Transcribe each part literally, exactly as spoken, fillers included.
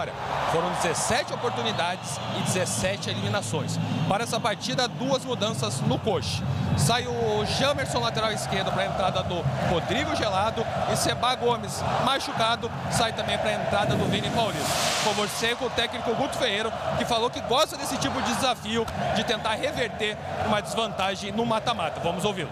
vitória. Foram dezessete oportunidades e dezessete eliminações. Para essa partida, duas mudanças no coxa. Sai o Jamerson, lateral esquerdo, para a entrada do Rodrigo Gelado. E Seba Gomes, machucado, sai também para a entrada do Vini Paulista. Conversei com o técnico Guto Ferreiro, que falou que gosta desse tipo de desafio, de tentar reverter uma desvantagem no mata-mata. Vamos ouvi-lo.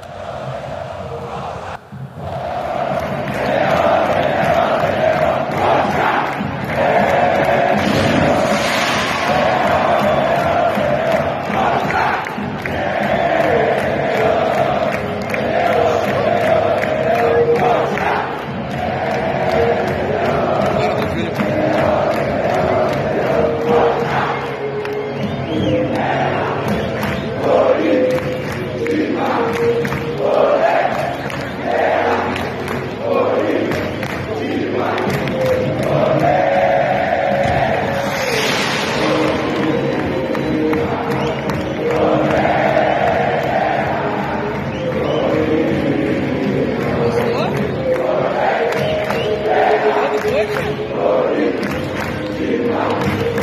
Coritiba.